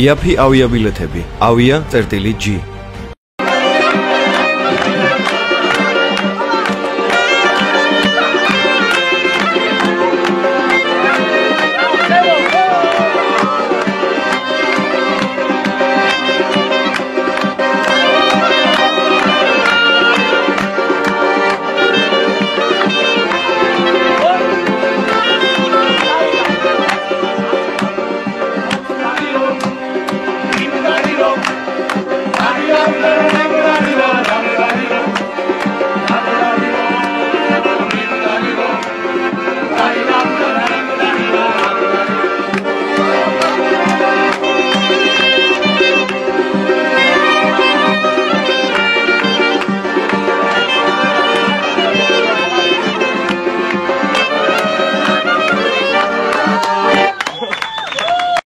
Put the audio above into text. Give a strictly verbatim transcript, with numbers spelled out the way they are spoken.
Iapi avia biletebi, avia tertili G.